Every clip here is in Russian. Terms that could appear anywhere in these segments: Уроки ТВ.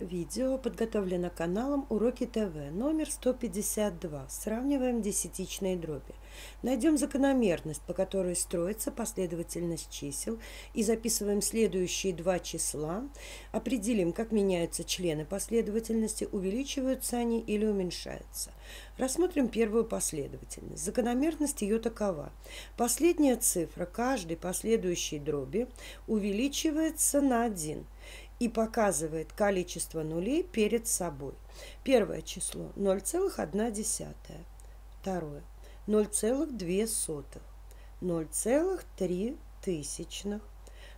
Видео подготовлено каналом Уроки ТВ, номер 152. Сравниваем десятичные дроби. Найдем закономерность, по которой строится последовательность чисел, и записываем следующие два числа. Определим, как меняются члены последовательности, увеличиваются они или уменьшаются. Рассмотрим первую последовательность. Закономерность ее такова. Последняя цифра каждой последующей дроби увеличивается на 1. И показывает количество нулей перед собой. Первое число 0,1, второе 0,02, 0,03,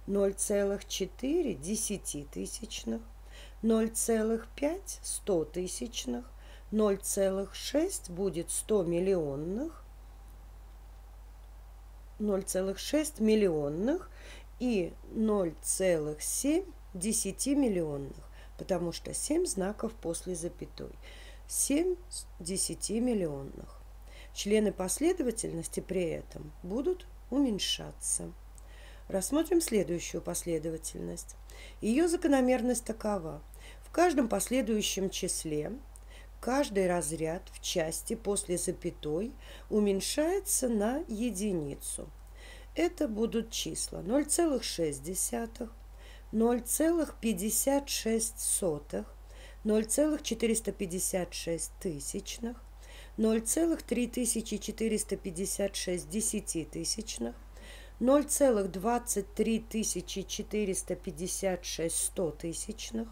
0,4, 0,5, 0,6 будет 100 миллионных, 0,6 миллионных и 0,7 10 миллионных, потому что 7 знаков после запятой. 7 10 миллионных. Члены последовательности при этом будут уменьшаться. Рассмотрим следующую последовательность. Ее закономерность такова. В каждом последующем числе каждый разряд в части после запятой уменьшается на единицу. Это будут числа 0,6, 0,56, 0,456, 0,3456 десятитысячных, 0,23456 стотысячных,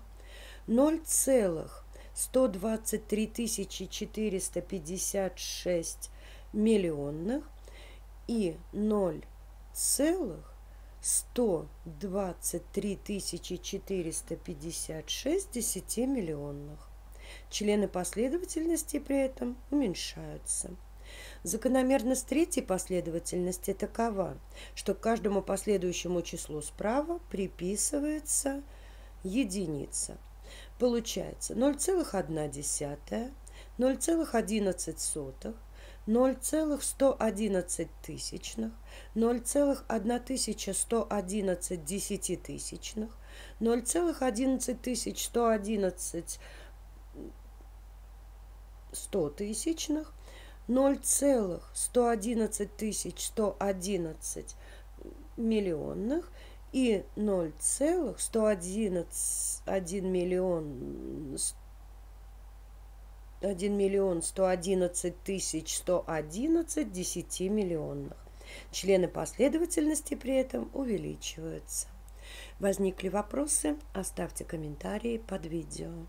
0,123456 миллионных и 0,123 456 10 миллионных. Члены последовательности при этом уменьшаются. Закономерность третьей последовательности такова, что к каждому последующему числу справа приписывается единица. Получается 0,1, 0,11, 0,111, 0,1111 десятитысячных, 0,11111 стотысячных, 0,111111 миллионных и 1 111 111 10 миллионных. Члены последовательности при этом увеличиваются. Возникли вопросы? Оставьте комментарии под видео.